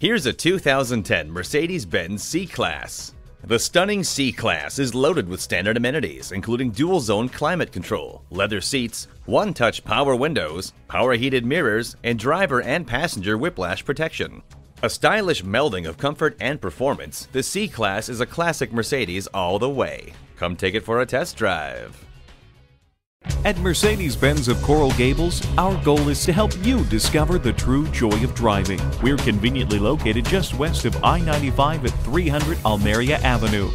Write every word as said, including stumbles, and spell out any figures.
Here's a two thousand ten Mercedes-Benz C-Class. The stunning C-Class is loaded with standard amenities, including dual-zone climate control, leather seats, one-touch power windows, power heated mirrors, and driver and passenger whiplash protection. A stylish melding of comfort and performance, the C-Class is a classic Mercedes all the way. Come take it for a test drive. At Mercedes-Benz of Coral Gables, our goal is to help you discover the true joy of driving. We're conveniently located just west of I ninety-five at three hundred Almeria Avenue.